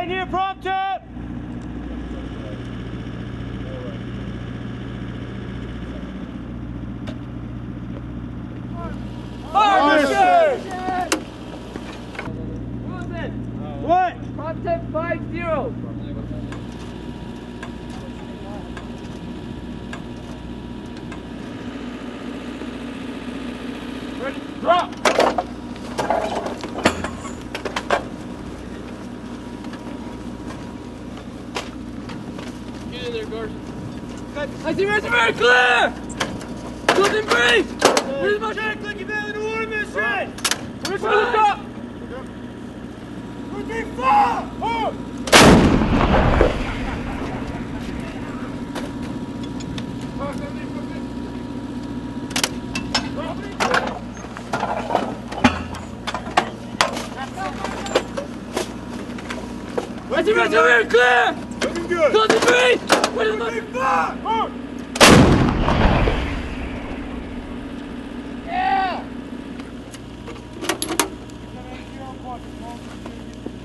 Can you prompt it? Partnership! What? Prompt it 5-0. Ready? Drop! I see Mr. Very clear! Something brief! Where's my check? Like you found in the water, Miss Red! Where's the top? 3, 4! 4! I see Mr. Very clear! Looking good! Something brief! Where's my check?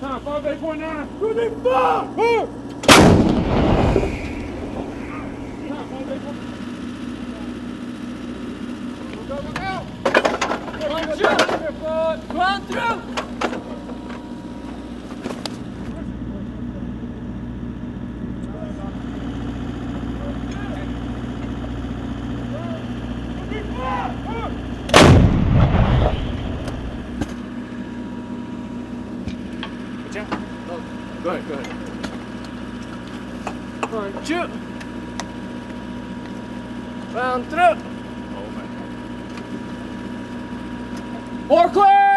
Time, 5.8.9. Who the fuck? Who? Go, go, go. Run through. Go ahead, go ahead. Punch up. Round through. Oh my God. Or clear!